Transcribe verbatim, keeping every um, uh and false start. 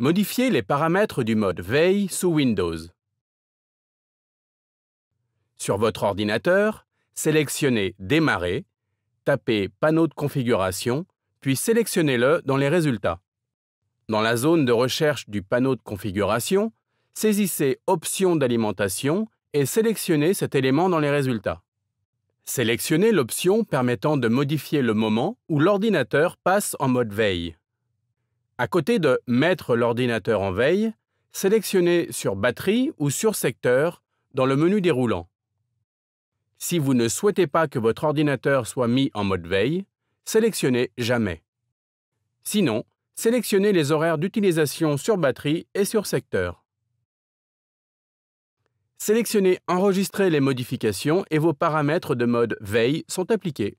Modifiez les paramètres du mode Veille sous Windows. Sur votre ordinateur, sélectionnez Démarrer, tapez Panneau de configuration, puis sélectionnez-le dans les résultats. Dans la zone de recherche du panneau de configuration, saisissez Options d'alimentation et sélectionnez cet élément dans les résultats. Sélectionnez l'option permettant de modifier le moment où l'ordinateur passe en mode veille. À côté de « Mettre l'ordinateur en veille », sélectionnez « Sur batterie » ou « Sur secteur » dans le menu déroulant. Si vous ne souhaitez pas que votre ordinateur soit mis en mode veille, sélectionnez « Jamais ». Sinon, sélectionnez les horaires d'utilisation sur batterie et sur secteur. Sélectionnez « Enregistrer les modifications » et vos paramètres de mode « Veille » sont appliqués.